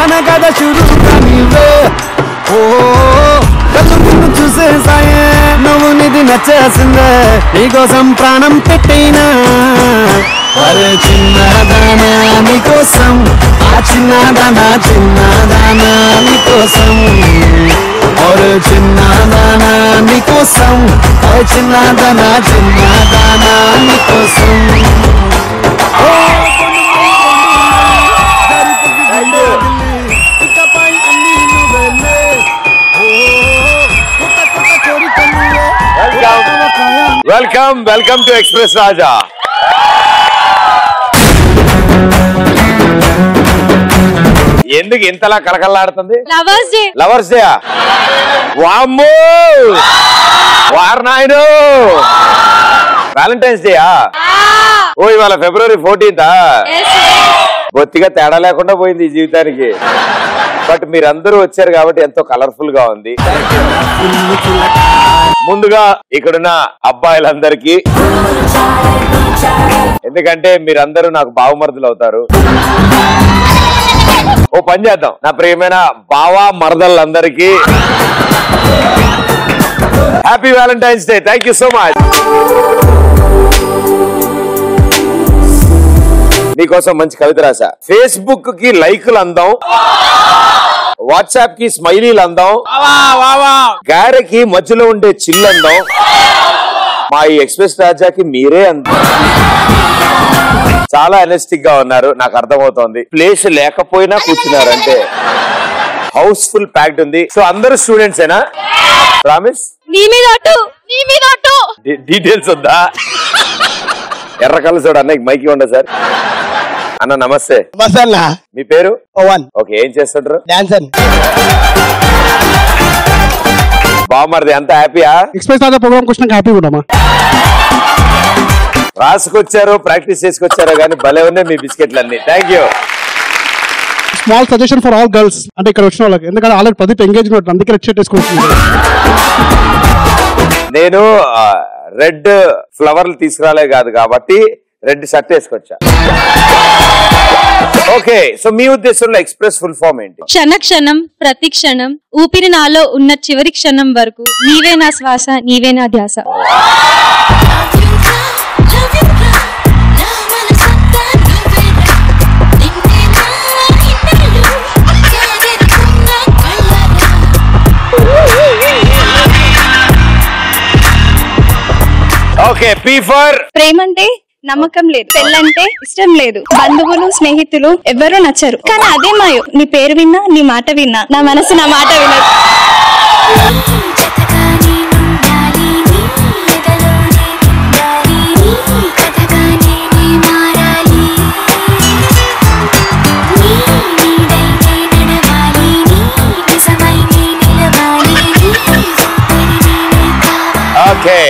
खाना खादा शुरू करीबे ओ कल मुझे चूसे साये नवनिधि नच्चे सिंदे निकोसम प्राणम पेटेना अरे चिन्ना दाना निकोसम आचिन्ना दाना चिन्ना दाना निकोसम अरे चिन्ना दाना निकोसम अरे चिन्ना दाना निकोसम Welcome, welcome to Express Raja. ఎందుకు ఇంతలా కలకల్లాడుతుంది? Lovers day. Lovers day. వామ్మో! వార్నైడో. Valentine's day. ఓ ఇవాల ఫిబ్రవరి 14th. బొత్తిగా తేడా లేకుండా పోయింది ఈ జీవితానికి. బట్ మీరందరూ వచ్చారు కాబట్టి ఎంతో కలర్ఫుల్ గా ఉంది. ముందుగా ఇక్కడున్న అబ్బాయిలందరికీ ఎందుకంటే మీరందరూ నాకు బావమర్దులు అవుతారు. ఓ పని చేద్దాం, నా ప్రియమైన బావా మర్దలందరికీ happy Valentine's day. Thank you so much. నీకోసం మంచి కవిత రాశా. ఫేస్బుక్ కి లైకులు అందాం, వాట్సాప్ కి స్మైలీలు అందాం, గారెకి మధ్యలో ఉండే చిల్లు అందాం, మా ఈ ఎక్స్ప్రెస్ రాజాకి మీరే అందాం. చాలా ఎనర్జిటిక్ గా ఉన్నారు, నాకు అర్థమవుతోంది. ప్లేస్ లేకపోయినా కూర్చున్నారంటే హౌస్ ఫుల్ ప్యాక్డ్ ఉంది. సో అందరు స్టూడెంట్స్ ఏనా? ప్రామిస్. డీటెయిల్స్ ఉందా? ఎర్రకల్ చూడ అన్నకి మైకి ఉండ. సార్ అన్న నమస్తే. నమస్తే అన్న. మీ పేరు? పవన్. ఓకే, ఏం చేస్తుంటారు? డాన్సర్. బామర్ది అంత హ్యాపీయా? ఎక్స్ప్రెస్ రాజా ప్రోగ్రామ్ కోసం హ్యాపీ ఉన్నామా? రాసుకొచ్చారు, ప్రాక్టీస్ చేసుకొచ్చారు కానీ భలే ఉన్నాయి మీ బిస్కెట్లు అన్ని. Thank you. Small suggestion for all girls, అంటే ఇక్కడ వచ్చిన వాళ్ళకి, ఎందుకంటే ఆల్రెడీ ప్రదీప్ ఎంగేజ్మెంట్ అందుకే రెడ్ చేసుకుంటున్నాను. నేను రెడ్ ఫ్లవర్లు తీసుకురాలే కాదు కాబట్టి రెడ్ షర్ట్ వేసుకొచ్చా. ఓకే, సో మీ ఉద్దేశంలో ఎక్స్ప్రెస్ ఫుల్ ఫామ్ ఏంటి? క్షణ క్షణం, ప్రతి క్షణం, ఊపిరి నాలో ఉన్న చివరి క్షణం వరకు, నీవే నా శ్వాస, నీవే నా ధ్యాస. ఓకే, పి ఫర్ ప్రేమంటే నమ్మకం లేదు, పెళ్ళంటే ఇష్టం లేదు, బంధువులు స్నేహితులు ఎవరు నచ్చరు, కానీ అదే మాయో నీ పేరు విన్నా నీ మాట విన్నా నా మనసు నా మాట వినదు. ఓకే,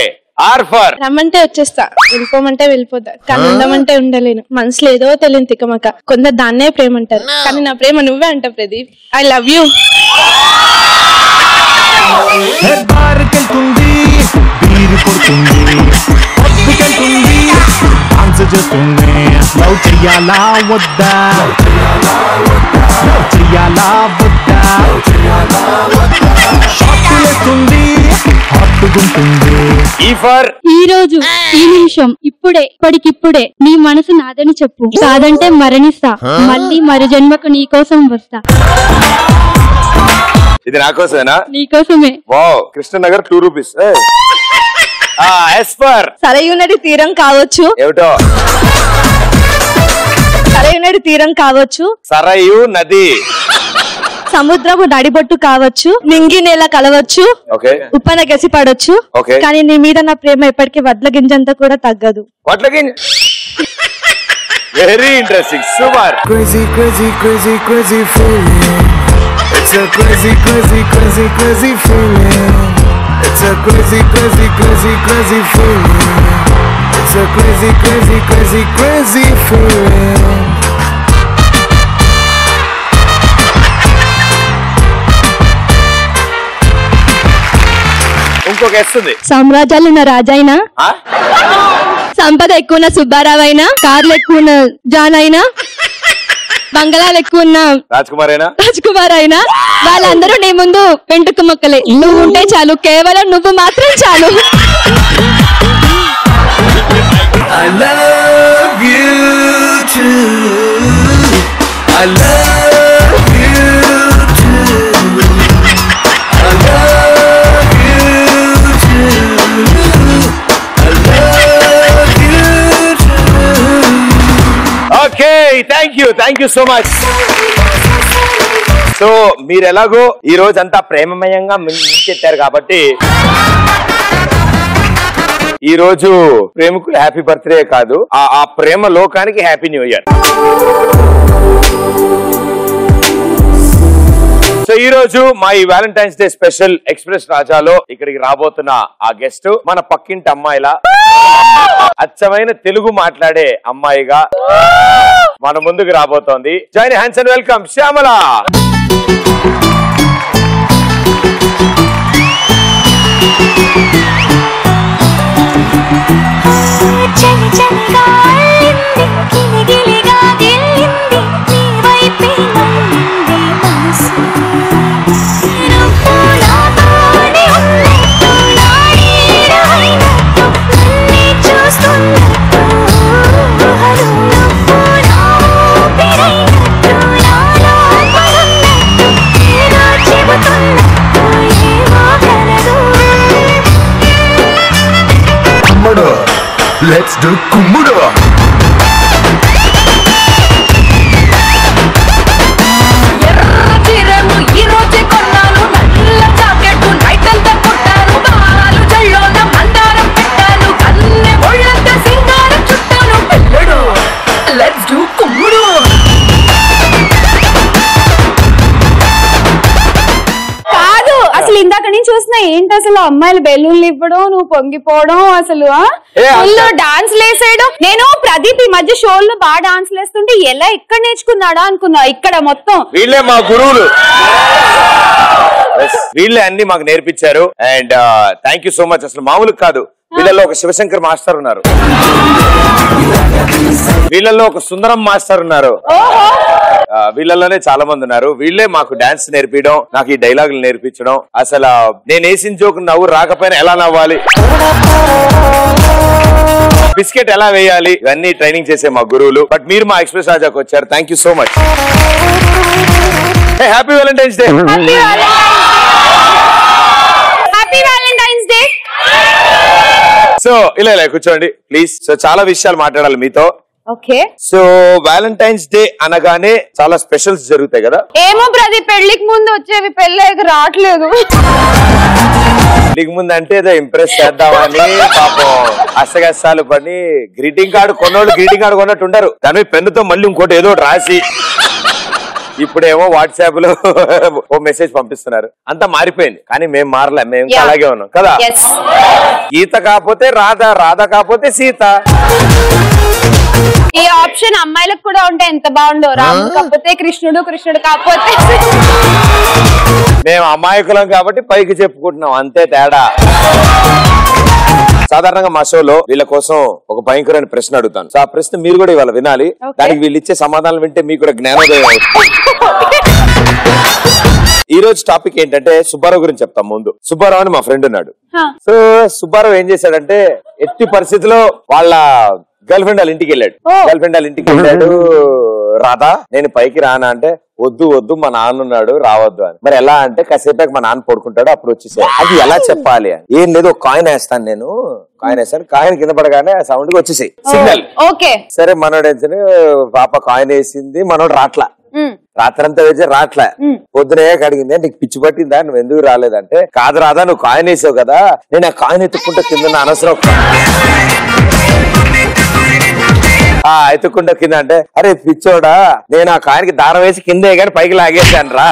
రమ్మంటే వచ్చేస్తా, వెళ్ళిపోమంటే వెళ్ళిపోతా, కానీ ఉండమంటే ఉండలేను. మనసులో ఏదో తెలియని తికమక, కొందరు దాన్నే ప్రేమ అంటారు, కానీ నా ప్రేమ నువ్వే అంటావు ప్రదీప్. I love you. ఈ రోజు, ఈ నిమిషం, ఇప్పుడే, ఇప్పటికిప్పుడే నీ మనసు నాదని చెప్పు, కాదంటే మరణిస్తా, మళ్ళీ మరు జన్మకు నీ కోసం వస్తా. ఇది నా కోసమేనా? నీ కోసమే. వావ్. కృష్ణనగర్ 2 రూపీస్. సరైనది తీరం కావచ్చు. ఏమిటో సరైనది తీరం కావచ్చు, సరయు నది, సముద్రపు నడిబొట్టు కావచ్చు, నింగి నేల కలవచ్చు, ఉప్పన గసి పడవచ్చు, కానీ నీ మీద నా ప్రేమ ఎప్పటికీ వడ్ల గింజంతా కూడా తగ్గదు. వడ్ల గింజ. Very interesting. Super. Crazy crazy crazy crazy feeling, it's a crazy crazy crazy crazy feeling, it's a crazy crazy crazy crazy feeling, it's a crazy crazy crazy crazy feeling. సామ్రాజ్యాలు నా రాజైనా, సంపద ఎక్కువ సుబ్బారావు అయినా, కార్లు ఎక్కువ జాన్ అయినా, బంగళాలు ఎక్కువ ఉన్న రాజకుమార్ అయినా వాళ్ళందరూ నీ ముందు పెంటకు మొక్కలే. నువ్వు ఉంటే చాలు, కేవలం నువ్వు మాత్రం చాలు. I love you too, I love you too, I love you too, I love you too. Okay, thank you so much. So మీరు ఎలాగో ఈ రోజంతా ప్రేమమయంగా ముంచెత్తారు కాబట్టి ఈ రోజు ప్రేమకు హ్యాపీ బర్త్డే కాదు, ఆ ప్రేమ లోకానికి హ్యాపీ న్యూ ఇయర్. సో ఈ రోజు మా ఈ వ్యాలంటైన్స్ డే స్పెషల్ ఎక్స్ప్రెస్ రాజాలో ఇక్కడికి రాబోతున్న ఆ గెస్ట్ మన పక్కింటి అమ్మాయిలా అచ్చమైన తెలుగు మాట్లాడే అమ్మాయిగా మన ముందుకు రాబోతోంది. Join hands and welcome Shyamala. Let's do kumudu. Yerra chiramu ee roje konnanu nalla jacket night anta kottanu baalu jallona mandaram pettanu kanne mollanta singaram chuttanu pettadu. Let's do kumudu. Kaadu asalu indaka nenu chusna enti asalu ammaylu bellulu ivvadam nu pongipovadam asalu a dance లేసాడు. నేను ప్రదీప్ ఈ మధ్య షోల్లో బాగా dance లేస్తుంటే ఎలా ఇక్కడ నేర్చుకున్నాడా అనుకున్నా, ఇక్కడ మొత్తం వీళ్ళే మా గురువులు, వీళ్ళే అన్ని మాకు నేర్పించారు. And thank you so much. అసలు మామూలు కాదు, వీళ్ళలో ఒక శివశంకర్ మాస్టర్ ఉన్నారు, వీళ్ళలో ఒక సుందరం మాస్టర్ ఉన్నారు, వీళ్ళలోనే చాలా మంది ఉన్నారు. వీళ్ళే మాకు డాన్స్ నేర్పించడం, నాకు ఈ డైలాగులు నేర్పించడం. అసలు నేను వేసిన జోకు నవ్వు రాకపోయినా ఎలా నవ్వాలి, బిస్కెట్ ఎలా వేయాలి, ఇవన్నీ ట్రైనింగ్ చేసే మా గురువులు. బట్ మీరు మా ఎక్స్ప్రెస్ రాజాకు వచ్చారు, thank you so much. Happy Valentine's day. So ఇలా ఇలా కూర్చోండి ప్లీజ్. సో చాలా విషయాలు మాట్లాడాలి మీతో. ఓకే, సో వ్యాలంటైన్స్ డే అనగానే చాలా స్పెషల్స్ జరుగుతాయి కదా. ఏమో ప్రదీప్ పెళ్లికి ముందు వచ్చేవి పెళ్ళకి రావట్లేదు. పెళ్లికి ముందు అంటే ఏదో ఇంప్రెస్ చేద్దామని పాపం అసగసాలు పని. గ్రీటింగ్ కార్డు కొన్నోళ్ళు గ్రీటింగ్ కార్డు కొన్నట్టు ఉంటారు, దాని పెన్నుతో మళ్ళీ ఇంకోటి ఏదో రాసి ఇప్పుడేమో వాట్సాప్ లో ఓ మెసేజ్ పంపిస్తున్నారు. అంతా మారిపోయింది కానీ మేము మారలే, మేము అలాగే ఉన్నాం కదా. గీత కాకపోతే రాధ, రాధ కాకపోతే సీత. ఈ ఆప్షన్ అమ్మాయిలకు కూడా ఉంటే ఎంత బాగుండో. రాము కాకపోతే కృష్ణుడు, కృష్ణుడు కాకపోతే. మేము అమాయకులం కాబట్టి పైకి చెప్పుకుంటున్నాం, అంతే తేడా. సాధారణంగా మా షోలో వీళ్ళ కోసం ఒక భయంకరమైన ప్రశ్న అడుగుతాను. సో ఆ ప్రశ్న మీరు కూడా ఇవాళ వినాలి, దానికి వీళ్ళు ఇచ్చే సమాధానం వింటే మీకు కూడా జ్ఞానోదయం అవుతుంది. ఈ రోజు టాపిక్ ఏంటంటే సుబ్బారావు గురించి చెప్తాం. ముందు సుబ్బారావు అని మా ఫ్రెండ్ ఉన్నాడు. సో సుబ్బారావు ఏం చేశాడంటే ఎట్టి పరిస్థితిలో వాళ్ళ గర్ల్ ఫ్రెండ్ వాళ్ళ ఇంటికి వెళ్ళాడు. గర్ల్ ఫ్రెండ్ వాళ్ళ ఇంటికి వెళ్ళాడు. రాధా నేను పైకి రానా అంటే వద్దు వద్దు మా నాన్న ఉన్నాడు రావద్దు అని. మరి ఎలా అంటే కాసేపు మా నాన్న పడుకుంటాడు అప్పుడు వచ్చేసాడు. అది ఎలా చెప్పాలి అని, ఏం లేదు కాయిన్ వేస్తాను నేను, కాయిన్ వేస్తాను, కాయిన్ కింద పడగానే ఆ సౌండ్ కి వచ్చేసాయి సిగ్నల్. సరే మనోడు వేసి పాప కాయిన్ వేసింది, మనోడు రాట్లా, రాత్రంతా వేసి రాట్లా. పొద్దునే అడిగింది నీకు పిచ్చి పట్టిందా, నువ్వు ఎందుకు రాలేదంటే కాదు రాదా నువ్వు కాయిన్ వేసావు కదా, నేను ఆ కాయిన్ ఎత్తుకుంటా కింద అనవసరం ఎత్తుకుండా కింద అంటే అరే పిచ్చోడా నేను ఆ కాయనికి దారం వేసి కిందే కానీ పైకి లాగేసాను రా.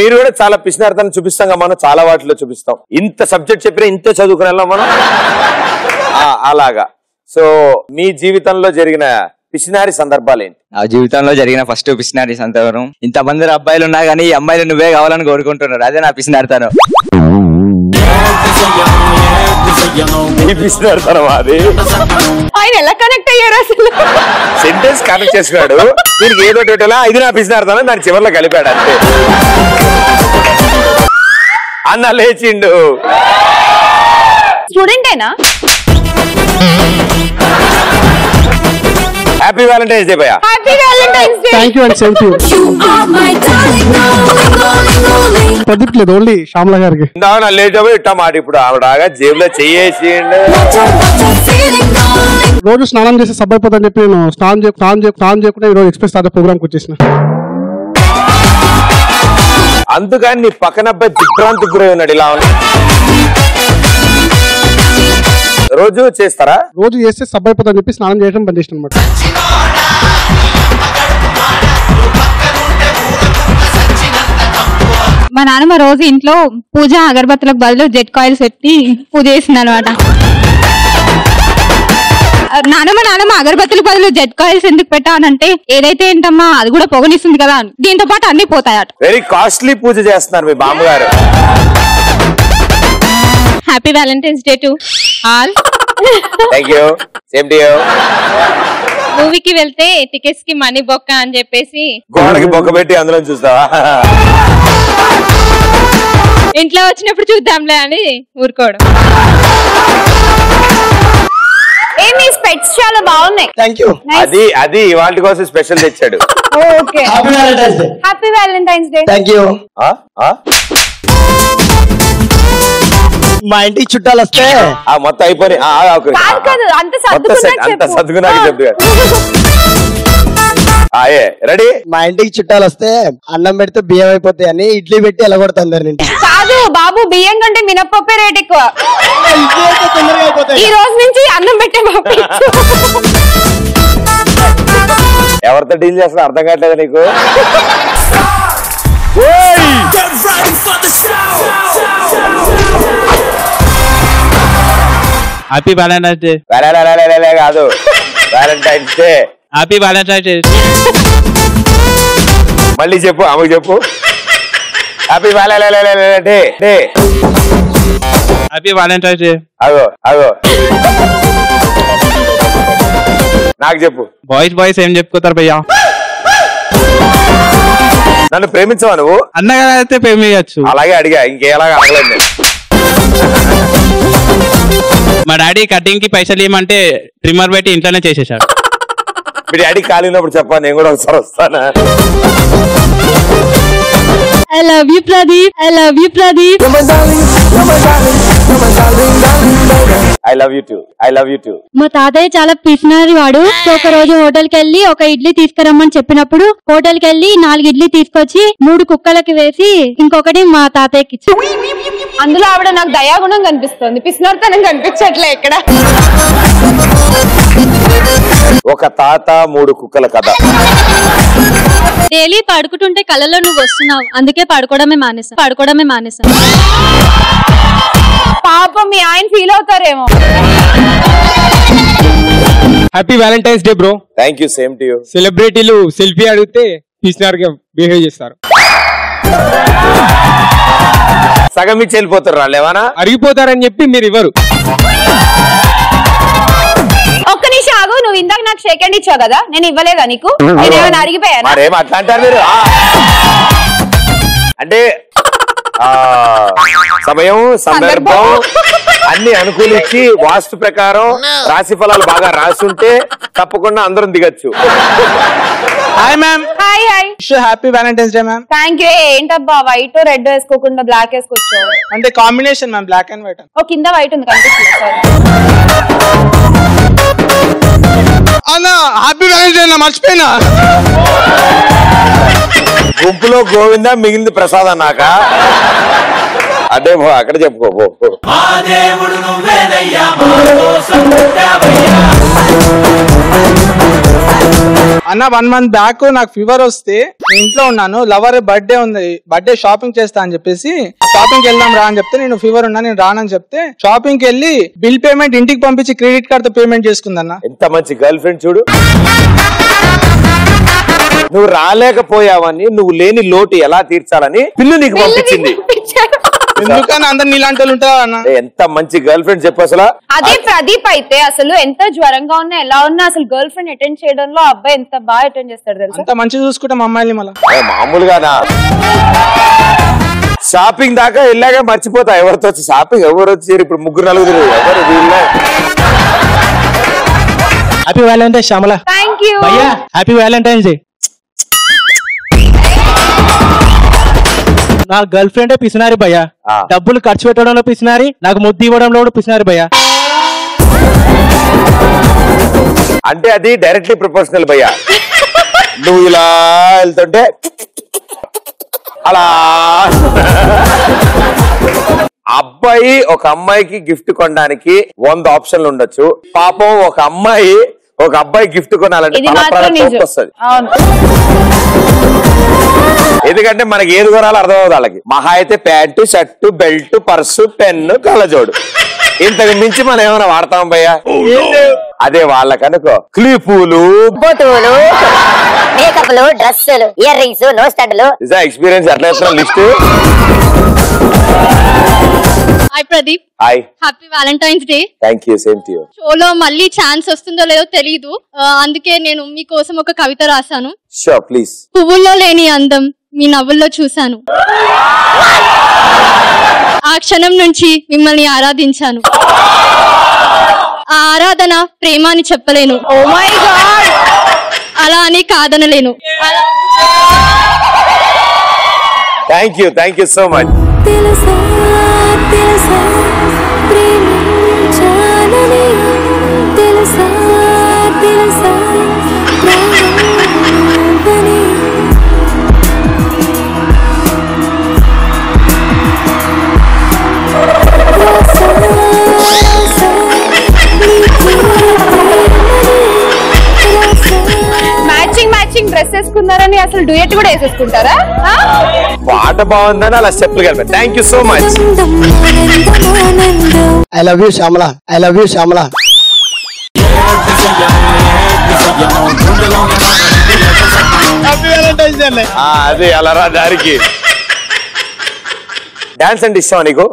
మీరు కూడా చాలా పిచ్చినార్థాన్ని చూపిస్తాం కదా మనం, చాలా వాటిలో చూపిస్తాం. ఇంత సబ్జెక్ట్ చెప్పినా ఇంత చదువుకునేలా మనం అలాగా. సో మీ జీవితంలో జరిగిన పిసినారి సందర్భాలు ఏంటి? నా జీవితంలో జరిగిన ఫస్ట్ పిసినారి సందర్భం, ఇంతమంది అబ్బాయిలు ఉన్నా కానీ ఈ అమ్మాయిలు నువ్వే కావాలని కోరుకుంటున్నారు, అదే నా పిసినారితనం. సెంటెన్స్ కనెక్ట్ చేసినాడు దీనికి ఏదో టోటలా ఇది నా పిసినార్తాను దాని చివర్లో కలిపాడు అంతే అన్న లేచిండు స్టూడెంటేనా హ్యాపీ వాలెంటైన్స్ డే భయ్యా happy Valentine's day thank you and send you Pradeep లేదు ఓన్లీ శ్యామల గారికి నాన్న లేటవే ఇట్ట మాట ఇప్పుడు ఆవిడగా జేబులో చేయేసిండు రోజు స్నానం చేసి సబ్బైపోతాను చెప్పి నేను స్నానం చేయకుండా ఈరోజు ఎక్స్ప్రెస్ రాజా ప్రోగ్రామ్కి వచ్చేసిన అందుకని నీ పక్కన అబ్బాయి దిగ్భ్రాంతికి గురైనాడు ఇలా రోజు చేస్తారా రోజు చేస్తే సబ్బైపోతాను చెప్పి స్నానం చేయడం బంద్ చేసిన అనమాట మా నాన్నమ్మ రోజు ఇంట్లో పూజ అగరబత్తులకు బదులు జెట్ కాయిల్స్ పెట్టి పూజ చేసింది అనమాట నానమ్మ అగరబత్తుల బదులు జెట్ కాయిల్స్ ఎందుకు పెట్టానంటే ఏదైతే ఏంటమ్మా అది కూడా పొగనిస్తుంది కదా దీంతో పాటు అన్ని పోతాయట వెరీ కాస్ట్లీ పూజ చేస్తున్నారు మీ బామ్మగారు happy Valentine's Day to all thank you same to you మూవీకి వెళ్తే టికెట్స్ కి మనీ బొక్క అని చెప్పేసి గోడకి బొక్క పెట్టి అందులో చూస్తావా ఇంట్లో వచ్చినప్పుడు చూద్దాంలే అని ఊరుకోవడం ఏమి స్పెట్స్ చాలా బాగున్నాయి థాంక్యూ అది ఇవాల్టి కోసం స్పెషల్ తెచ్చాడు okay happy Valentine's day thank you మా ఇంటికి చుట్టాలు వస్తే ఆ మొత్తం అయిపోయి అంత సద్దుకున్నా రెడీ మా ఇంటికి చుట్టాలు వస్తే అన్నం పెడితే బియ్యం అయిపోతాయి అని ఇడ్లీ పెట్టి ఎలా కొడుతుంది కాదు బాబు బియ్యం కంటే మినప్పప్పే రేట్ ఎక్కువ ఈ రోజు నుంచి అన్నం పెట్టే ఎవరితో డీల్ చేస్తున్నా అర్థం కావట్లేదు నీకు హ్యాపీ వాలెంటైన్స్ డే కాదు Valentine's Day happy Valentine's Day మళ్ళీ చెప్పు ఆమెకు చెప్పు happy Valentine's Day happy Valentine's Day అగో నాకు చెప్పు బాయ్స్ ఏం చెప్పుకోతారు భయ్యా నన్ను ప్రేమించవా నువ్వు అన్నగా అయితే ప్రేమించచ్చు అలాగే అడిగా ఇంకేలాగా అడగలేదు మా డాడీ కటింగ్ కి పైసలు ఏమంటే ట్రిమ్మర్ పెట్టి ఇంట్లోనే చేసేసాడు మీ డాడీ కాలినప్పుడు చెప్పా నేను కూడా ఒకసారి వస్తానా I love you Pradeep I love you Pradeep I love you too I love you too మా తాతయ్య చాలా పిసినారి వాడు ఒక రోజు హోటల్ కి వెళ్ళి ఒక ఇడ్లీ తీసుకురమ్మని చెప్పినప్పుడు హోటల్ కి వెళ్ళి 4 ఇడ్లీ తీసుకొచ్చి 3 కుక్కలకి వేసి ఇంకొకటి మా తాతయ్యకి ఇచ్చి అందులో ఆవిడ నాకు దయాగుణం కనిపిస్తుంది పిసినార్తనం కనిపించట్లే ఇక్కడ ఒక తాత 3 కుక్కల కథ డైలీ పడుకుంటుంటే కళ్ళలో నువ్వు వస్తున్నావు అందుకే పడుకోవడమే మానేసా పాపం మీ ఆయన ఫీల్ అవుతారేమో happy Valentine's day bro thank you same to you సెలబ్రిటీలు సెల్ఫీ అడిగితే పిసినార్ గా బిహేవ్ చేస్తారు సగం ఇచ్చి వెళ్ళిపోతారు రాళ్ళేమన్నా అరిగిపోతారని చెప్పి మీరు ఇవ్వరు ఒక్క నిమిషం ఆగు నువ్వు ఇందాక నాకు షేక్ హ్యాండ్ ఇచ్చావు కదా నేను ఇవ్వలేదా నీకు నేనేమైనా అరిగిపోయాను మరేం అట్లా అంటారు మీరు అంటే సమయం సందర్భం అన్ని అనుకూలించి వాస్తు ప్రకారం రాశి ఫలాలు బాగా రాసుంటే తప్పకుండా అందరం దిగచ్చు hi ma'am hi hi happy Valentine's day ma'am thank you ఏంటబ్బా వైట్ రెడ్ వేసుకోకుండా బ్లాక్ వేసుకొచ్చా అంటే combination ma'am black and white ఓ కింద వైట్ ఉంది కనిపిస్తుంది అన్న హ్యాపీ వాలెంటైన్స్ డే నా మర్చిపోయినా గుంపులో గోవిందా మిగిలింది ప్రసాద్ అన్నాక అదే అక్కడ చెప్పుకో అన్న 1 month బ్యాక్ నాకు ఫీవర్ వస్తే ఇంట్లో ఉన్నాను లవర్ బర్త్డే ఉంది బర్త్డే షాపింగ్ చేస్తా అని చెప్పేసి షాపింగ్ వెళ్దాం రా అని చెప్తే నేను ఫీవర్ ఉన్నా నేను రానని చెప్తే షాపింగ్ కి వెళ్ళి బిల్ పేమెంట్ ఇంటికి పంపించి క్రెడిట్ కార్డ్ తో పేమెంట్ చేసుకుందన్న ఎంత మంచి గర్ల్ ఫ్రెండ్ చూడు నువ్వు రాలేకపోయావని నువ్వు లేని లోటు ఎలా తీర్చాలని బిల్లు నీకు పంపించింది అదే ప్రదీప్ అయితే అసలు ఎంత జ్వరంగా ఉన్నా ఎలా ఉన్నా అసలు గర్ల్ ఫ్రెండ్ అటెండ్ చేయడంలో అబ్బాయి ఎంత బాగా అటెండ్ చేస్తాడు తెలుసా? అంత మంచి చూసుకుంటాం అమ్మాయిని మళ్ళా మామూలుగానా? షాపింగ్ దాకా వెళ్ళాక మర్చిపోతా ఎవరితో షాపింగ్ ఎవరు వచ్చారు ఇప్పుడు ముగ్గురు నలుగురు ఎవరు వీళ్ళే. Happy Valentine's Shyamala. Thank you భయ్యా. Happy Valentine's Day. నా గర్ల్ ఫ్రెండ్ పిసినారి భయ్యా, డబ్బులు ఖర్చు పెట్టడంలో పిసినారి, నాకు ముద్దు ఇవ్వడంలో కూడా పిసినారి భయ్యా. అంటే అది డైరెక్ట్లీ ప్రొపోర్షనల్ భయ్యా. నువ్వు ఇలా వెళ్తుంటే అలా అబ్బాయి ఒక అమ్మాయికి గిఫ్ట్ కొనడానికి 100 ఆప్షన్లు ఉండొచ్చు. పాపం ఒక అమ్మాయి ఒక అబ్బాయి గిఫ్ట్ కొనాలంటే వస్తుంది. ఎందుకంటే మనకి ఏది కొనాలో అర్థం అవుతుంది వాళ్ళకి. మహా అయితే pant, shirt, belt, purse, pen, కళ్ళజోడు. ఇంతకు మించి మనం ఏమైనా వాడతాం భయ్యా? అదే వాళ్ళకనుకో క్లిపులు, బొట్టులు, మేకప్లు, డ్రెస్సులు, ఇయర్ రింగ్స్, నోస్ స్టాండ్లు. ఎక్స్పీరియన్స్ ఎట్లా ఇస్తున్నా list. Hi Pradeep. Hi. Happy Valentine's Day. Thank you. Same to you. షోలో మళ్ళీ ఛాన్స్ వస్తుందో లేదో తెలీదు, అందుకే నేను మీకోసం ఒక కవిత రాశాను. Sure please. పువ్వుల్లో లేని అందం మీ నవ్వుల్లో చూశాను, ఆ క్షణం నుంచి మిమ్మల్ని ఆరాధించాను, ఆ ఆరాధన ప్రేమ అని చెప్పలేను, ఓ మై గాడ్ అలా అని కాదనలేను. Thank you. Thank you so much. డ్రెస్సుకున్నారని అసలు డ్యూయట్ కూడా వేసేసుకుంటారా? పాట బాగుందని అలా స్టెప్లు కలిపారు. Thank you so much. I love you Shyamala. I love you Shyamala. అది అలరా దారికి. డాన్స్ అంటే ఇష్టమా నీకు?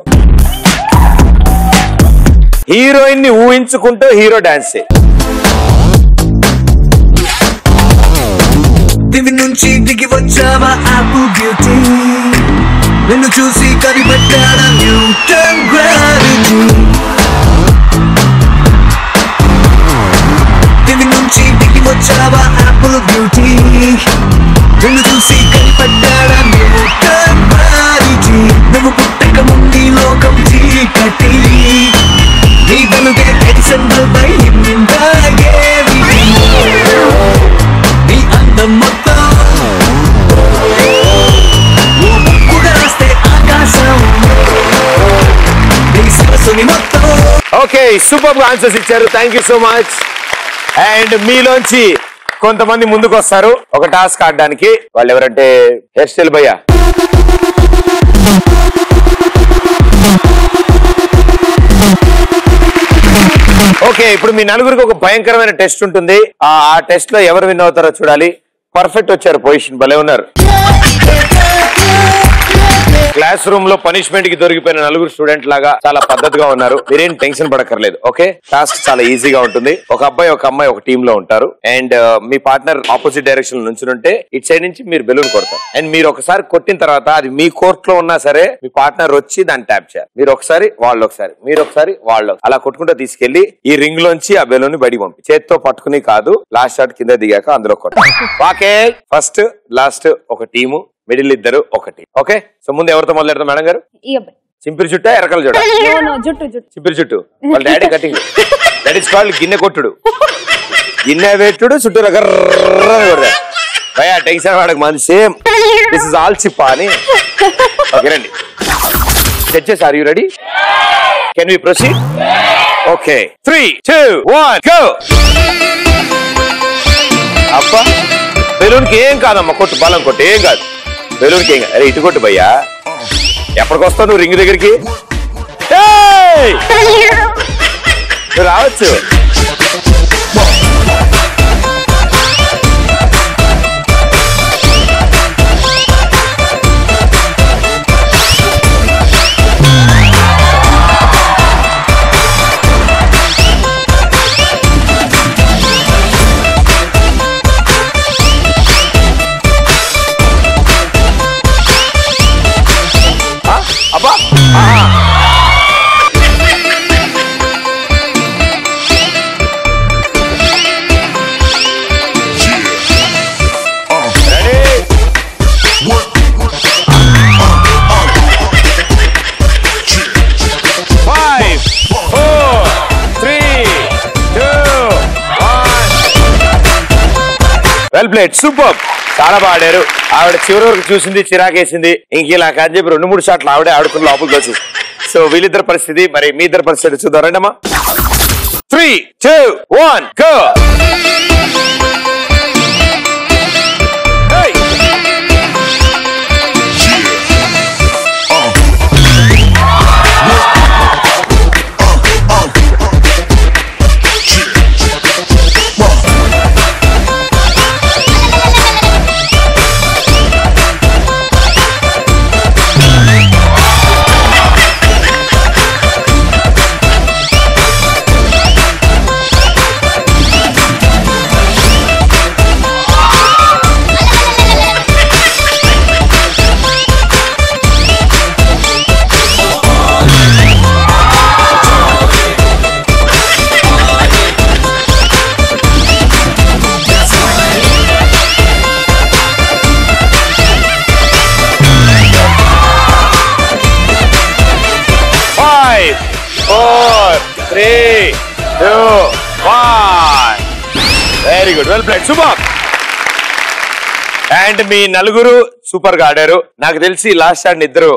హీరోయిన్ ని ఊహించుకుంటూ హీరో డాన్స్. దివి నుంచి దిగి వచ్చావా ఆపు బ్యూటీ, నిన్ను చూసి కనిపెట్టాడా న్యూటన్ గ్రావిటీ. దివి నుంచి దిగి వచ్చావా ఆపు బ్యూటీ, నిన్ను చూసి కనిపెట్టాడా న్యూటన్ గ్రావిటీ. నువ్వు పుట్టక ముందు లోకం చీకటి, నీ వెలుగే తెలిసందు బయలుదేరి నీ అందం సూపర్ ఆన్సర్స్ ఇచ్చారు. Thank you so much. And మీలోంచి కొంతమంది ముందుకు వస్తారు ఒక టాస్క్ ఆడడానికి. వాళ్ళు ఎవరంటే హెయిర్ స్టైల్ భయ్యా. ఓకే, ఇప్పుడు మీ నలుగురికి ఒక భయంకరమైన టెస్ట్ ఉంటుంది. ఆ టెస్ట్ లో ఎవరు విన్ అవుతారో చూడాలి. పర్ఫెక్ట్ వచ్చారు పొజిషన్, భలే ఉన్నారు. క్లాస్ రూమ్ లో పనిష్మెంట్ కి దొరికిపోయిన నలుగురు స్టూడెంట్ లాగా చాలా పద్ధతిగా ఉన్నారు. మీరేం టెన్షన్ పడక్కర్లేదు. ఓకే, టాస్క్ చాలా ఈజీగా ఉంటుంది. ఒక అబ్బాయి ఒక అమ్మాయి ఒక టీమ్ లో ఉంటారు. అండ్ మీ పార్ట్నర్ ఆపోజిట్ డైరెక్షన్ నుంచి ఉంటే ఇటు సైడ్ నుంచి మీరు బెలూన్ కొడతారు. అండ్ మీరు ఒకసారి కొట్టిన తర్వాత అది మీ కోర్ట్ లో ఉన్నా సరే మీ పార్ట్నర్ వచ్చి దాన్ని ట్యాప్ చేయాలి. మీరు ఒకసారి వాళ్ళు ఒకసారి, మీరు ఒకసారి వాళ్ళు, అలా కొట్టుకుంటూ తీసుకెళ్లి ఈ రింగ్ లోంచి ఆ బెలూన్ బయటికి పంపి చేత్తో పట్టుకుని కాదు, లాస్ట్ షాట్ కింద దిగాక అందులో కొట్టాలి. ఓకే, ఫస్ట్ లాస్ట్ ఒక టీము, మిడిల్ ఇద్దరు ఒకటి. ఓకే, సో ముందు ఎవరితో మొదలెడతాం మేడం గారు? చింపిరి చుట్టా ఎరకల జుట్టు? చింపిరి చుట్టు. వాళ్ళ daddy cutting. That is called గిన్నె కొట్టుడు. గిన్నె పెట్టుడు చుట్టూ భయ టెన్షన్ వాడక మంది. సేమ్ దిస్ ఇస్ ఆల్ చిప్పా అని. ఓకే రండి, judges are you ready? Can we proceed? Okay 3, 2, 1 go. అబ్బా బెలూన్కి ఏం కాదమ్మా, కొట్టు బలం కొట్టు, ఏం కాదు బెలూన్కి ఏం కాదు. అరే ఇటు కొట్టు భయ్యా, ఎప్పటికొస్తావు నువ్వు రింగ్ దగ్గరికి? నువ్వు రావచ్చు. well played, superb. చాలా బాడారు. ఆవిడ చివరి వరకు చూసింది, చిరాకేసింది. ఇంక ఇలా కాదు చెప్పి 2-3 షాట్లు ఆవిడే ఆడుకుని లోపలికి వచ్చేసి. సో వీళ్ళిద్దరు పరిస్థితి, మరి మీ ఇద్దరు పరిస్థితి చూద్దాం రండమ్మా. 3, 2, 1, go. Very good, well played, super. And మీ నలుగురు సూపర్ గా ఆడారు. నాకు తెలిసి లాస్ట్ అండ్ ఇద్దరు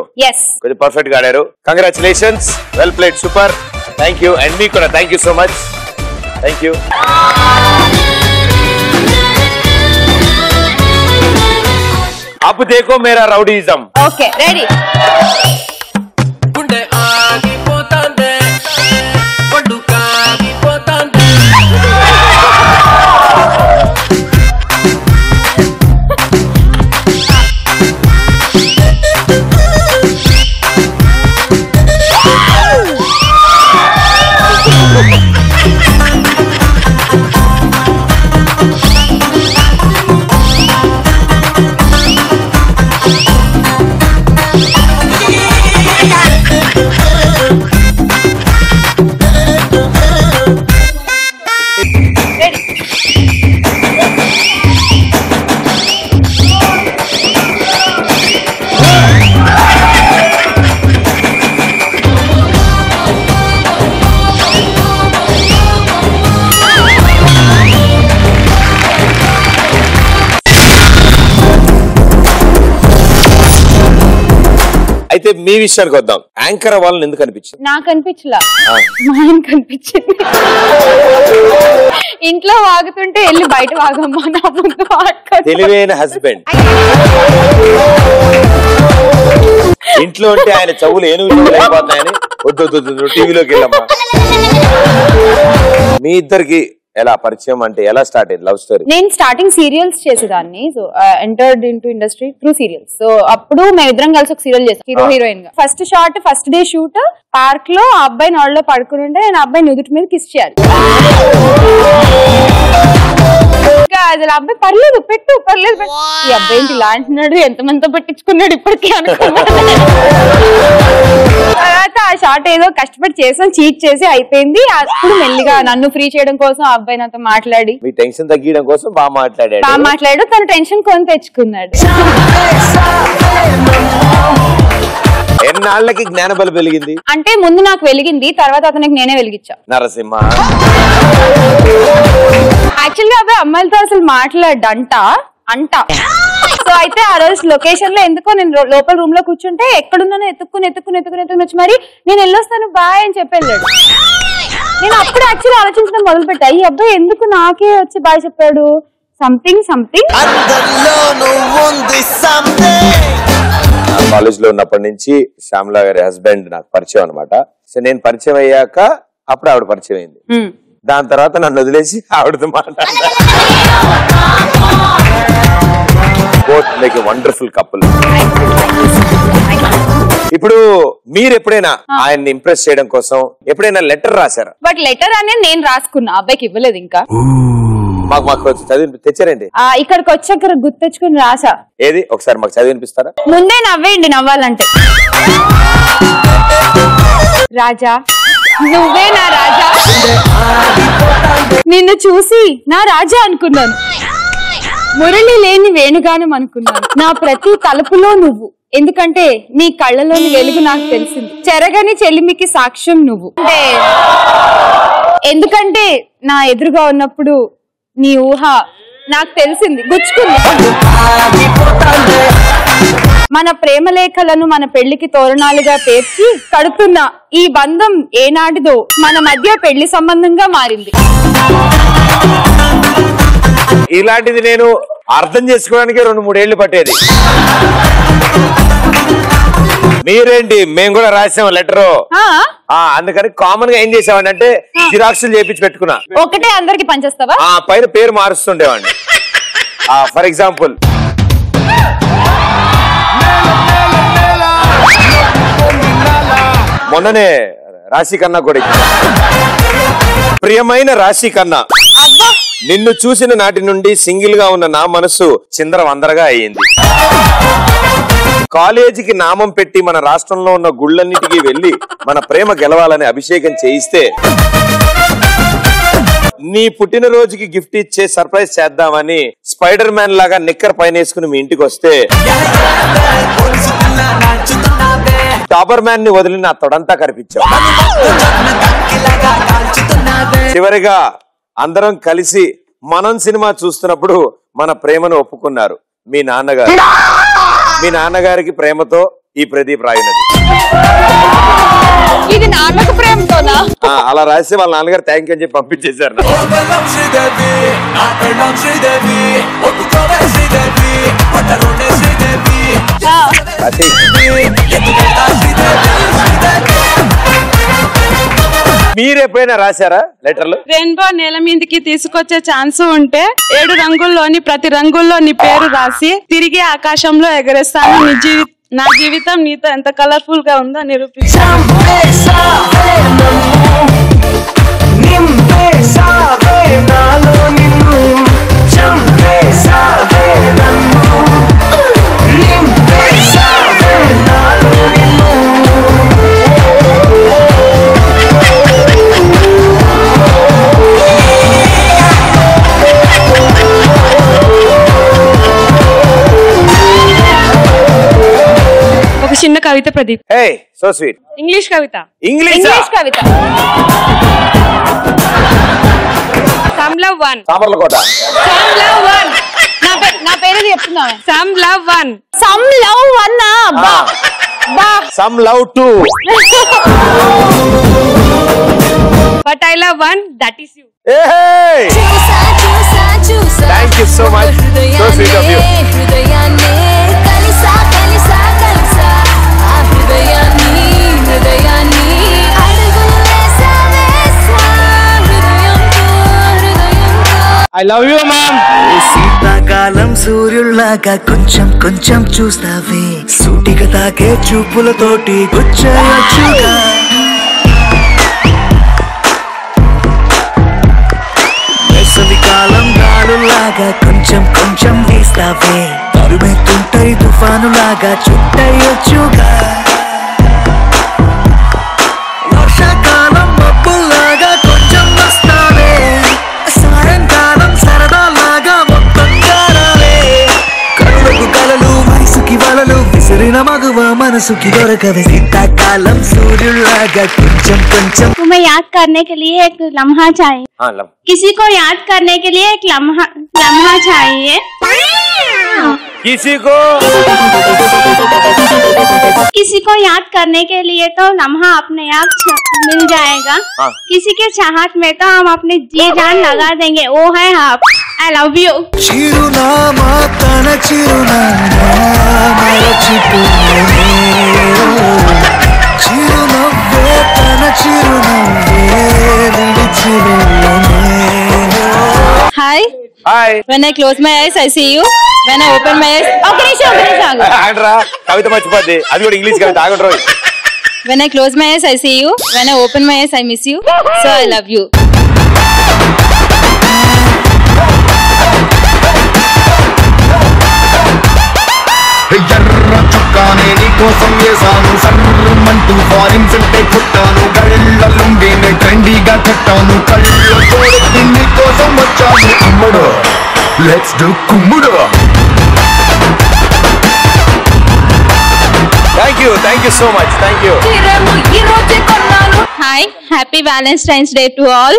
కొంచెం పర్ఫెక్ట్ గా ఆడారు. Congratulations, well played, super. Thank you. And మీకు కూడా thank you so much. Thank you. అబ్ దేఖో మేరా రౌడీజం. Okay, ready. అయితే మీ విషయానికి వద్దాం. యాంకర్ అవ్వాలని ఎందుకు అనిపించింది? నాకు అనిపించలా, మా ఆయన కనిపించింది. ఇంట్లో వాగుతుంటే వెళ్ళి బయట వాగమ్మా. తెలివైన హస్బెండ్. ఇంట్లో ఉంటే ఆయన చెవులు ఏనుగుపోతున్నాయని వద్దు టీవీలోకి వెళ్ళమ్మా. మీ ఇద్దరికి ఎలా పరిచయం? అంటే ఎలా స్టార్ట్ అయింది లవ్ స్టోరీ? నేను స్టార్టింగ్ సీరియల్స్ చేసేదాన్ని. So entered into industry through serials. So అప్పుడు మేమిద్దరం కలిసి ఒక సీరియల్ చేసాం, హీరో హీరోయిన్ గా. First shot, first day shoot, park లో ఆ అబ్బాయి నాళ్ళలో పడుకుని ఉంటే నేను అబ్బాయి నుదుటి మీద కిస్ చేయాలి. అసలు అబ్బాయి పర్లేదు పెట్టు, పర్లేదు పెట్టు, ఈ అబ్బాయి ఏంటి ఇలా అంటున్నాడు, ఎంతమందితో పట్టించుకున్నాడు ఇప్పటికీ అనుకున్నాడు. తర్వాత ఆ షాట్ ఏదో కష్టపడి చేసాం, చీట్ చేసి అయిపోయింది. అప్పుడు మెల్లిగా నన్ను ఫ్రీ చేయడం కోసం ఆ అబ్బాయి నాతో మాట్లాడి టెన్షన్ తగ్గించడం కోసం బాగా మాట్లాడాడు. బాగా మాట్లాడు, తన టెన్షన్ కొని తెచ్చుకున్నాడు. ఎన్నాళ్ళకి జ్ఞానబలం వెలిగింది అంటే ముందు నాకు వెలిగింది, తర్వాత అతనికి నేనే వెలిగించా. నరసింహ యాక్చువల్ గా అబ్బాయి అమ్మాయిలతో అసలు మాట్లాడంట అంట. సో అయితే ఆ రోజు లొకేషన్ లో ఎందుకో నేను లోపల రూమ్ లో కూర్చుంటే ఎక్కడున్నానో ఎత్తుక్కుని వచ్చి మరి నేను వెళ్ళొస్తాను బాయ్ అని చెప్పి వెళ్ళాడు. నేను అప్పుడు యాక్చువల్ ఆలోచించడం మొదలు పెట్టా, ఈ అబ్బాయి ఎందుకు నాకే వచ్చి బాయ్ చెప్పాడు, సంథింగ్ సంథింగ్. కాలేజ్ లో ఉన్నప్పటి నుంచి శ్యామలా గారి హస్బెండ్ నాకు పరిచయం అనమాట. సో నేను పరిచయం అయ్యాక అప్పుడు ఆవిడ పరిచయం అయింది. దాని తర్వాత నన్ను వదిలేసి ఆవిడతో మాట్లాడారు. Wonderful couple. ఇప్పుడు మీరు ఎప్పుడైనా ఆయన్ని ఇంప్రెస్ చేయడం కోసం ఎప్పుడైనా లెటర్ రాశారా? బట్ లెటర్ అనేది నేను రాసుకున్నా, అబ్బాయికి ఇవ్వలేదు. ఇంకా మాకు మాకు చదివి తెచ్చారండి. ఇక్కడికి వచ్చాక గుర్తు తెచ్చుకుని రాశా. ఏది ఒకసారి మాకు చదివి వినిపిస్తారా? ముందే నవ్వేయండి, నవ్వాలంటే. రాజా నువ్వే నా రాజా, నిన్ను చూసి నా రాజా అనుకున్నాను, మురళి లేని వేణుగానం అనుకున్నాను, నా ప్రతి తలుపులో నువ్వు, ఎందుకంటే నీ కళ్ళలోని వెలుగు నాకు తెలిసింది, చెరగని చెలిమికి సాక్ష్యం నువ్వు, ఎందుకంటే నా ఎదురుగా ఉన్నప్పుడు నీ ఊహ నాకు తెలిసింది గుచ్చుకుంది మన ప్రేమ లేఖలను మన పెళ్లికి తోరణాలుగా పేర్చి కడుతున్న ఈ బంధం ఏనాటిదో మన మధ్య పెళ్లి సంబంధంగా మారింది ఇలాంటిది నేను అర్థం చేసుకోవడానికి 2-3 ఏళ్లు పట్టేది మీరేంటి మేము కూడా రాసాం లెటర్ అందుకని కామన్ గా ఏం చేసామంటే జిరాక్సులు చేయించి పెట్టుకున్నా ఒకటే అందరికి పంచేస్తావా ఆ పైన పేరు మారుస్తుండేవాడిని ఫర్ ఎగ్జాంపుల్ మొన్ననే రాశి కన్నా కొడుకు ప్రియమైన రాశి కన్నా నిన్ను చూసిన నాటి నుండి సింగిల్ గా ఉన్న నా మనసు చిందరవందరగా అయ్యింది కాలేజీకి నామం పెట్టి మన రాష్ట్రంలో ఉన్న గుళ్ళన్నిటికీ వెళ్ళి మన ప్రేమ గెలవాలని అభిషేకం చేయిస్తే నీ పుట్టినరోజుకి గిఫ్ట్ ఇచ్చే సర్ప్రైజ్ చేద్దామని స్పైడర్ మ్యాన్ లాగా నిక్కర్ పైన వేసుకుని మీ ఇంటికి వస్తే డాబర్ మ్యాన్ ని వదిలి నా తొడంతా కనిపించావు చివరిగా అందరం కలిసి మనం సినిమా చూస్తున్నప్పుడు మన ప్రేమను ఒప్పుకున్నారు మీ నాన్నగారికి ప్రేమతో ఈ ప్రదీప్ రాయినది ఇది నాన్నకు ప్రేమతోనా అలా రాసి వాళ్ళ నాన్నగారు థాంక్యూ అని చెప్పి పంపించేశారు మీరెప్పుడైనా రాశారా లెటర్లు రెయిన్బో నేల మీదకి తీసుకొచ్చే ఛాన్స్ ఉంటే 7 రంగుల్లోని ప్రతి రంగుల్లో నీ పేరు రాసి తిరిగి ఆకాశంలో ఎగరేస్తాను నా జీవితం నీతో ఎంత కలర్ఫుల్ గా ఉందో నిరూపించాను कविता Pradeep hey, so sweet. English कविता Some love one. Some love one. ना पेरे दी अपना है. Some love one ना बा बा. Some love two. But I love one that is you. Hey. Thank you so much. So sweet of you. I love you, mom. Sita kalam surulaga koncham chustave. Sootika taake choopula toti guchayachuga. Vesavi kalam galulaga koncham veestave. Tarume tuntai tufanu laga chuttayachuga. Varsha kalam mappulaga koncham vastave. तुम्हें याद करने के लिए एक लम्हा चाहिए किसी को याद करने के लिए एक लम्हा चाहिए किसी को याद करने के लिए तो लम्हा अपने आप मिल जाएगा किसी के चाहत में तो हम अपनी जी जान लगा देंगे वो है आप I love you. Chirunama tana chirunama mara chipulero. Chirunave tana chirunave chirunama. Hi. When I close my eyes, I see you. When I open my eyes, Okresh. Andra, kavita machipadi. Adi kuda English kavita agondro. When I close my eyes, I see you. When I open my eyes, I miss you. So I love you. Let's do kumudu. Thank you so much. Thank you. Hi, happy Valentine's Day to all.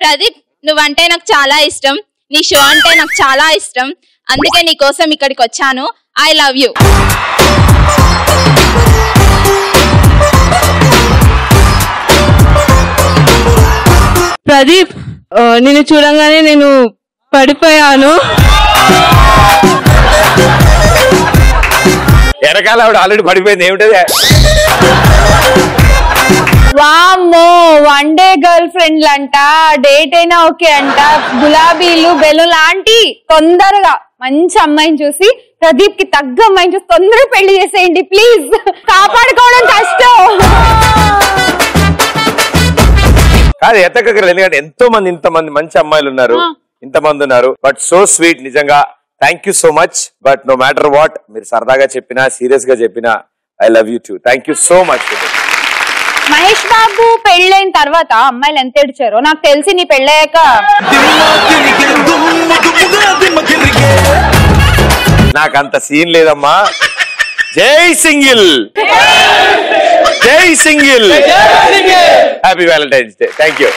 Pradeep నువ్వంటే నాకు చాలా ఇష్టం, నీ show అంటే నాకు చాలా ఇష్టం, అందుకే నీ కోసం ఇక్కడికి వచ్చాను. I love you. ప్రదీప్ నిన్ను చూడంగానే నేను పడిపోయాను. వెనకాల ఆవిడ ఆల్రెడీ పడిపోయింది. ఏమిటది? వామ్మో, వన్ డే గర్ల్ ఫ్రెండ్లు అంట, డేట్ అయినా ఓకే అంట, గులాబీలు బెలూన్ లాంటి తొందరగా మంచి అమ్మాయిని చూసి, ప్రదీప్ కి తగ్గ అమ్మాయిని చూసి తొందరగా పెళ్లి చేసేయండి ప్లీజ్. కాపాడుకోవడం కష్టం కాదు, ఎత్తకర్లేదు. ఎందుకంటే ఎంతో మంది, ఇంతమంది మంచి అమ్మాయిలు ఉన్నారు, ఇంతమంది ఉన్నారు. బట్ సో స్వీట్, నిజంగా thank you so much. But no matter what, మీరు సరదాగా చెప్పినా సీరియస్ గా చెప్పినా I love you too. Thank you so much. Mahesh Babu పెళ్ళైన తర్వాత అమ్మాయిలు ఎంత ఏడ్చారో నాకు తెలిసి, నీ పెళ్ళయ్యాక నాకంత సీన్ లేదమ్మా. జై సింగిల్, జై single, happy Valentine's day. Thank you.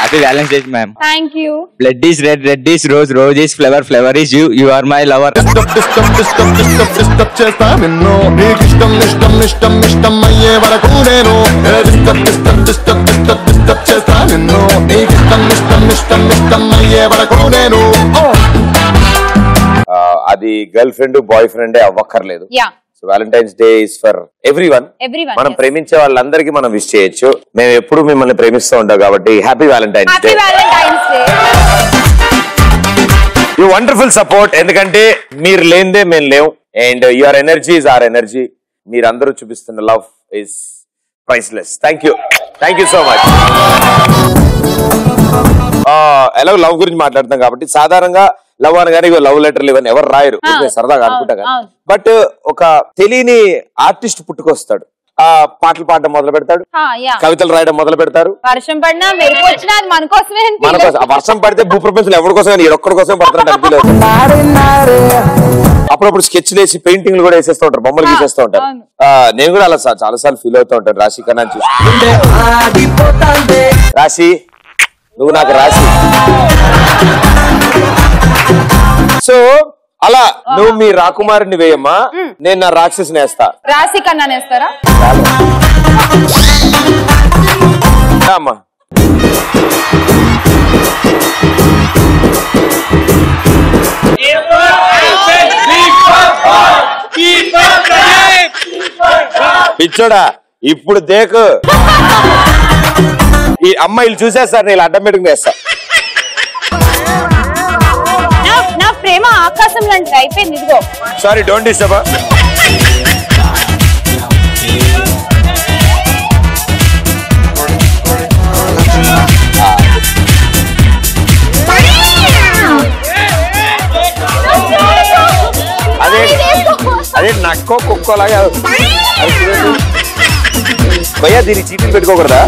Happy Valentine's Day, ma'am. Thank you. Blood is red, red is rose, rose is flower, flower is you. You are my lover. అది గర్ల్ ఫ్రెండ్ బాయ్ ఫ్రెండ్ అవ్వక్కర్లేదు. So Valentine's day is for everyone. మనం ప్రేమించే వాళ్ళందరికీ మనం wish చేయొచ్చు. మేము ఎప్పుడు మిమ్మల్ని ప్రేమిస్తూ ఉంటాం కాబట్టి happy Valentine's day. You wonderful support, ఎందుకంటే మీరు లేనిదే మేము లేవు. And your energy is our energy. మీరందరూ చూపిస్తున్న love is priceless. Thank you, thank you so much. ఎలా లవ్ గురించి మాట్లాడుతాం కాబట్టి సాధారణంగా లవ్ అనగానే లవ్ లెటర్లు ఇవన్నీ ఎవరు రాయరు, సరదాగా అనుకుంటా. బట్ ఒక తెలియని ఆర్టిస్ట్ పుట్టుకొస్తాడు, ఆ పాటలు పాడడం మొదలు పెడతాడు, కవితలు రాయడం మొదలు పెడతారు. వర్షం పడినా వర్షం పడితే భూప్రపంచం ఎవరి కోసం, ఒక్కడి కోసం పడుతున్నాడు అనిపించలేదు. అప్పుడప్పుడు స్కెచ్ వేసి పెయింటింగ్లు కూడా వేసేస్తూ ఉంటారు, బొమ్మలు గీసేస్తూ ఉంటారు. నేను కూడా అలా చాలా సార్లు ఫీల్ అవుతూ ఉంటాను. రాశి కన్నా చూసి, రాశి నువ్వు నాకు రాశి. సో అలా నువ్వు మీ రాకుమారిని వేయమ్మా, నేను నా రాక్షసి నేస్తా. రాశి కన్నా నేస్తారా అమ్మా? పిచ్చోడా, ఇప్పుడు దేకు ఈ అమ్మాయిలు చూసేస్తారు, నేను అడ్డం పెట్టుకుని వేస్తా. నా ప్రేమ ఆకాశం లాంటి అయిపోయింది. ఇదిగో సారీ, డోంట్ డిస్టర్బ్. అదే అదే నక్కో కుక్కోలాగా భయ్యా, దీన్ని చీటీలు పెట్టుకోకూడదా?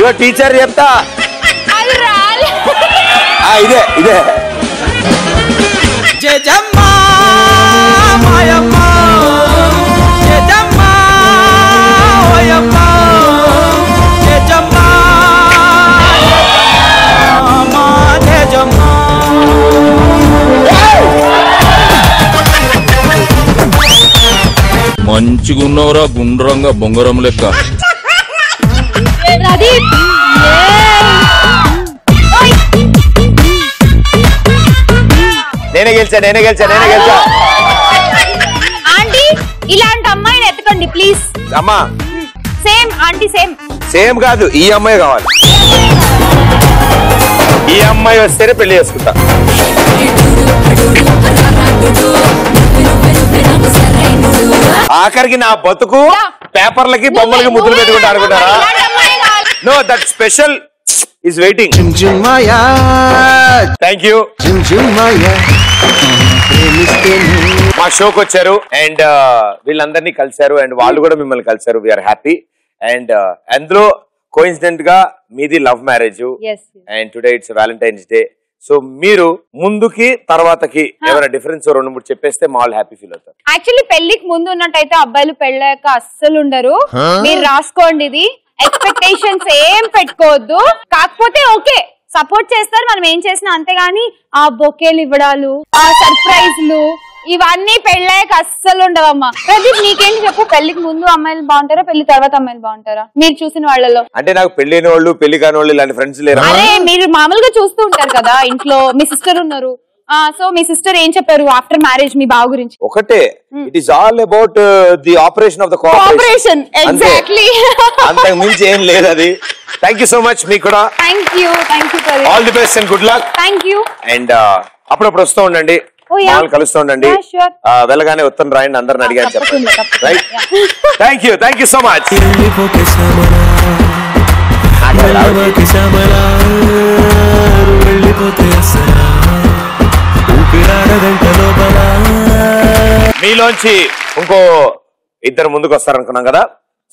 ఇవ టీచర్ చెప్తా, ఇదే ఇదే జజమ్మా మాయమ్మా జజమ్మా ఓయమ్మా జజమ్మా మా జజమ్మా. మంచిగున్నవరా గుండ్రంగా బొంగరం లెక్క. నేనే గెలిచా. ఆంటీ, ఇలాంటి అమ్మాయిని ఎత్తుకోండి ప్లీజ్. అమ్మా సేమ్ ఆంటీ, సేమ్ సేమ్ కాదు, ఈ అమ్మాయి కావాలి. ఈ అమ్మాయి వస్తేనే పెళ్లి చేసుకుంటా. ఆఖరికి నా బతుకు పేపర్లకి బొమ్మలకి ముద్దులు పెట్టుకుంటా అనుకుంటారా? No, that special is waiting. Thank you, మా షోకి వచ్చారు అండ్ వీళ్ళందరినీ కలిశారు అండ్ వాళ్ళు కూడా మిమ్మల్ని కలిశారు. We are happy And andlo coincident ga meedi love marriage. Yes. And today it's Valentine's Day. So meeru munduki tarvataki evara difference rendu mudu cheppeste maal happy feel avtaru. Actually pelliki mundu unnataithe abbaylu pellayaka assalu undaru. Meer raaskondi idi. Expectations em pettukodu. Kaakapothe okay. Support chestaru manam em chesina ante gaani aa bouquet lu ivvadalu, aa surprise lu ఇవన్నీ పెళ్ళాక అస్సలు ఉండవమ్మా. ప్రదీప్ నీకేంటి చెప్పు, పెళ్లికి ముందు అమ్మాయిలు బాగుంటారా పెళ్లి తర్వాత అమ్మాయిలు బాగుంటారా మీరు చూసిన వాళ్ళలో? అంటే నాకు పెళ్ళైన వాళ్ళు పెళ్లి కాని వాళ్ళు ఇలాంటి ఫ్రెండ్స్ లేరా? అరే మీరు మామూలుగా చూస్తూ ఉంటారు కదా ఇంట్లో, మీ సిస్టర్ ఉన్నారు. సో మీ సిస్టర్ ఏం చెప్పారు ఆఫ్టర్ మ్యారేజ్ మీ బావ గురించి? ఒకటే, it is all about the operation of the cooperation. Exactly, అంతకు మించి ఏం లేదు అది. థాంక్యూ సో మచ్ మీకు కూడా. Thank you, thank you Pradeep. All the best and good luck. Thank you. And అప్పుడప్పుడు వస్తూ ఉండండి, కలుస్తూ ఉండండి. వెళ్ళగానే ఉత్తరం రాయండి, అందరిని అడిగారు చెప్పండి. Right, thank you, thank you so much. మీలోంచి ఇంకో ఇద్దరు ముందుకు వస్తారనుకున్నాం కదా,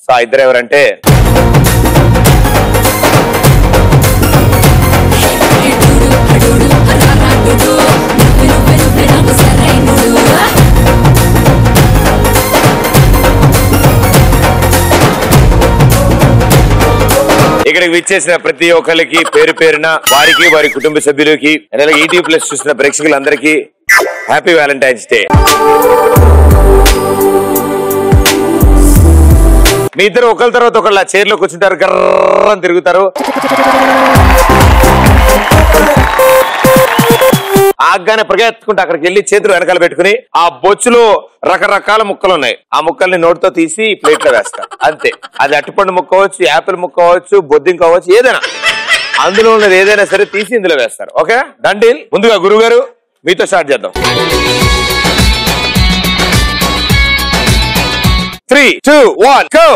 సో ఆ ఇద్దరు ఎవరంటే ఇక్కడికి విచ్చేసిన ప్రతి ఒక్కరికి పేరు పేరున వారికి వారి కుటుంబ సభ్యులకి ET+ చూసిన ప్రేక్షకులందరికీ హ్యాపీ వ్యాలంటైన్స్ డే. మీ ఇద్దరు ఒకళ్ళ తర్వాత ఒకళ్ళ చైర్లో కూర్చుంటారు, గర్రం తిరుగుతారు. ఆగ్గానే పరిగెత్తుకుంటూ అక్కడికి వెళ్ళి చేతులు వెనకాల పెట్టుకుని ఆ బొచ్చులో రకరకాల ముక్కలు ఉన్నాయి, ఆ ముక్కల్ని నోటితో తీసి ప్లేట్లో వేస్తారు. అంతే, అది అట్టుపండు ముక్క అవచ్చు, యాపిల్ ముక్క అవచ్చు, బొద్దింక అవచ్చు, ఏదైనా అందులో ఉన్నది ఏదైనా సరే తీసి ఇందులో వేస్తారు. ఓకే డండీల్. ముందుగా గురువు గారు మీతో స్టార్ట్ చేద్దాం. 3, 2, 1 గో.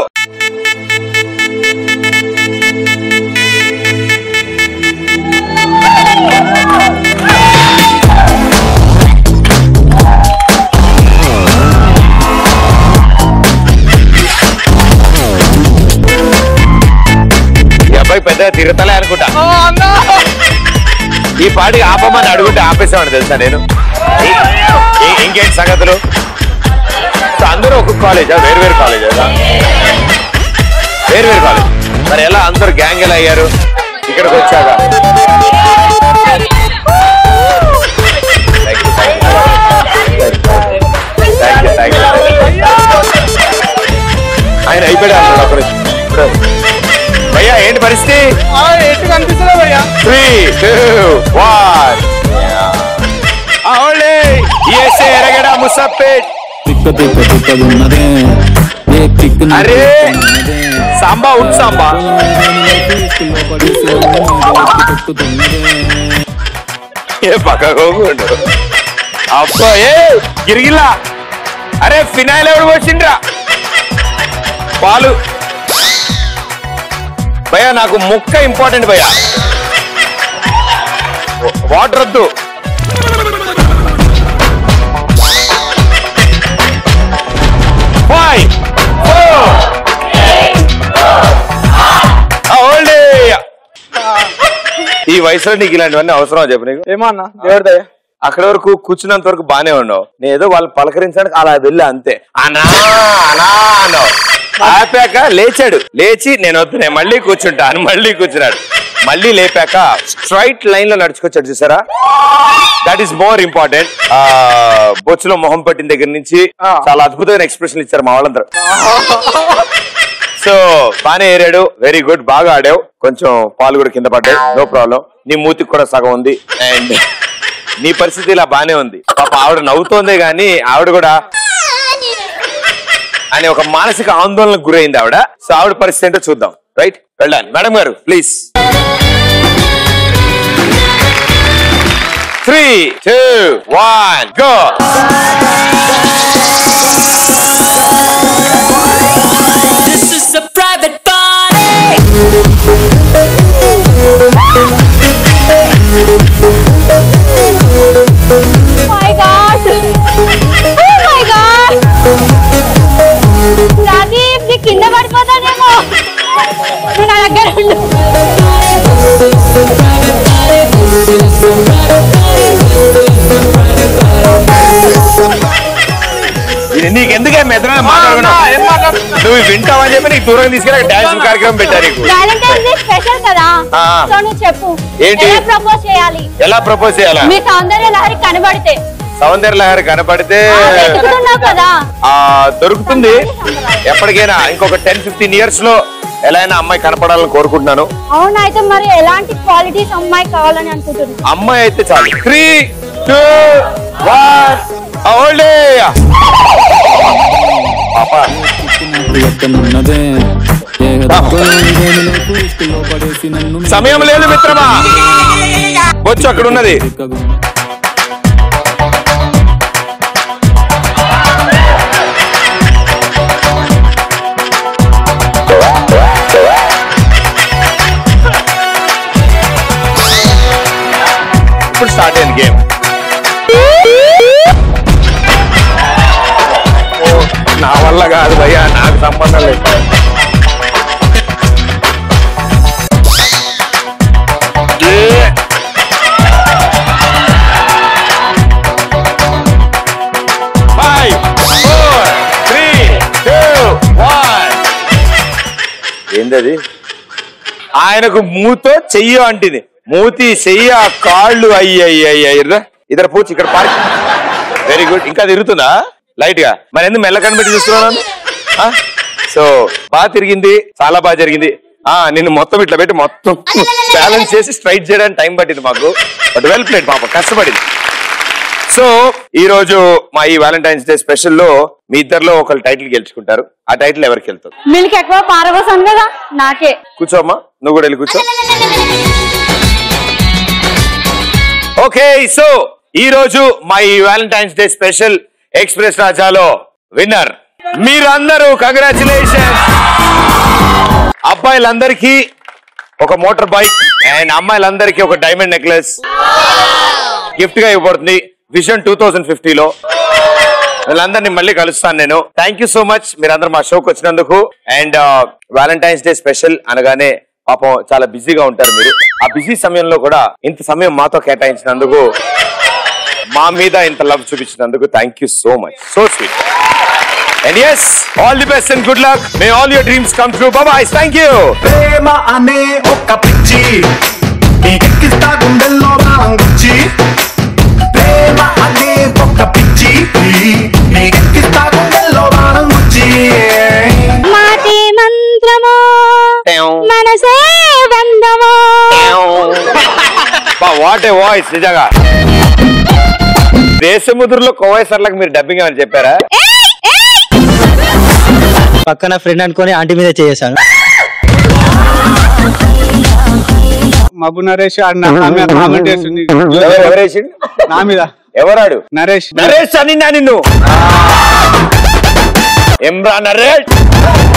పెద్ద తిరతలే అనుకుంటా, ఈ పాటికి ఆపమని అడుగుంటే ఆపేసామని తెలుసా నేను. ఇంకేంటి సంగతులు? అందరూ ఒక్కొక్క కాలేజా, వేరువేరు కాలేజా? వేరువేరు కాలేజ్. మరి ఎలా అందరు గ్యాంగ్ ఎలా అయ్యారు ఇక్కడికి వచ్చాక? ఆయన అయిపోయాడు అప్పుడు. भैया एंड परिस्थिति और एंड कंडीशन है भैया. 3, 2, 1 आओले ये से रगड़ा मुसब्बेट टिक दुनदे ये टिक न अरे सांबा उठ सांबा ये पका गोंडो आपको ये गिरगिला अरे ఫినాల్ ఎవరు వచ్చింద్రా బాలు భయ్యా. నాకు ముక్క ఇంపార్టెంట్ భయ్యా, వాటర్ వద్దు. ఈ వయసులో నీకు ఇలాంటివన్నీ అవసరం చెప్పు. నీకు ఏమో అన్న ఎవరిదే అక్కడ వరకు కూర్చున్నంత వరకు బానే ఉన్నావు. నేను ఏదో వాళ్ళు పలకరించడానికి అలా వెళ్ళా అంతే. అనా అనా అన్నావు, ఆపాక లేచాడు. లేచి నేను వద్దు నేను మళ్ళీ కూర్చుంటా అని మళ్ళీ కూర్చున్నాడు. మళ్ళీ లేపాక స్ట్రైట్ లైన్ లో నడుచుకొచ్చాడు. చూసారా, దట్ ఈస్ మోర్ ఇంపార్టెంట్. బొచ్చులో మొహం పట్టిన దగ్గర నుంచి చాలా అద్భుతమైన ఎక్స్ప్రెషన్ ఇచ్చారు మా వాళ్ళందరూ. సో బానే ఏరాడు, వెరీ గుడ్, బాగా ఆడావు. కొంచెం పాలు కూడా కింద పడ్డాయి, నో ప్రాబ్లం. నీ మూతికి కూడా సగం ఉంది అండ్ నీ పరిస్థితి ఇలా బానే ఉంది. పాప ఆవిడ నవ్వుతోందే గానీ ఆవిడ కూడా అని ఒక మానసిక ఆందోళనకు గురైంది ఆవిడ. సో ఆవిడ పరిస్థితి ఏంటో చూద్దాం. రైట్, వెళ్ళాలి మేడం గారు please. 3, 2, 1 go. This is a private party. My God. Oh my God. Pradeep ji किंदा पड़ता था. సౌందర్య లహరి కనబడితే దొరుకుతుంది ఎప్పటికైనా ఇంకొక 10-15 ఇయర్స్ లో ఎలాైనా అమ్మాయి కనబడాలని కోరుకుంటున్నాను. అవునా అయితే మరి ఎలాంటి క్వాలిటీస్ అమ్మాయి కావాలని అనుకుంటున్నాను? అమ్మాయి అయితే చాలు. 3 2 1 ఓలే పాపా ప్రియతమన్నదే సమయం లేదు మిత్రమా వచ్చి అక్కడ ఉన్నది start in game oh na valla gaadu bhaiya naaku sambandham ledhu ఏందది ఆయనకు మూతో చెయ్యో అంటింది మూతి చెయ్య కాళ్ళు అయ్యయ్యర్రా ఇద్దర పోచి ఇక్కడ పార్క్ వెరీ గుడ్ ఇంకా తిరుగుతుందా లైట్ గా మరి ఎందుకు మెల్ల కనిపెట్టి చూస్తున్నాను సో బాగా తిరిగింది చాలా బాగా జరిగింది నిన్ను మొత్తం ఇట్లా పెట్టి మొత్తం బ్యాలెన్స్ చేసి స్ట్రైట్ చేయడానికి టైం పట్టింది మాకు బట్ వెల్ ప్లేడ్ పాప కష్టపడింది సో ఈ రోజు మా ఈ వాలంటైన్స్ డే స్పెషల్ లో మీ ఇద్దరులో ఒకరు టైటిల్ గెలుచుకుంటారు ఆ టైటిల్ ఎవరికి వెళ్తుంది మిల్క్ ఎక్కువ పారబోసాను కదా నాకే కూర్చోమ్మా నువ్వు కూడా వెళ్ళి కూర్చో ఓకే సో ఈ రోజు my valentine's day special express రాజాలో విన్నర్ మీరందరూ కంగ్రాచులేషన్స్ అబ్బాయిలందరికీ ఒక మోటార్ బైక్ అండ్ అమ్మాయిలందరికీ ఒక డైమండ్ నెక్లెస్ గిఫ్ట్ గా ఇవ్వబడుతుంది విజన్ 2050 లో వీళ్ళందరినీ మళ్ళీ కలుస్తాను నేను థ్యాంక్ యూ సో మచ్ మీరందరూ మా షోకి వచ్చినందుకు అండ్ వాలంటైన్స్ డే స్పెషల్ అనగానే పాపం చాలా బిజీగా ఉంటారు మీరు ఆ బిజీ సమయంలో కూడా ఇంత సమయం మాతో కేటాయించినందుకు మా మీద ఇంత లవ్ చూపించినందుకు thank you so much so sweet and yes all the best and good luck may all your dreams come true bye bye thank you ప్రేమ అనే ఒక పిచ్చి ఎక్కిస్తా గుండెల్లో బాంగుచ్చి ప్రేమ అనే ఒక పిచ్చి ఎక్కిస్తా గుండెల్లో బాంగుచ్చి మాటే మంత్రమో మనసే బంధమో వాట్ ఏ వాయిస్ నిజంగా దేశముద్రలో కోవైసర్లకు మీరు డబ్బింగ్ అని చెప్పారా పక్కన ఫ్రెండ్ అనుకొని ఆంటీ మీద చేసాను మబు నరేష్ నా మీద ఎవరాడు నరేష్ నరేష్ అని నిన్ను ఎమ్రా నరేష్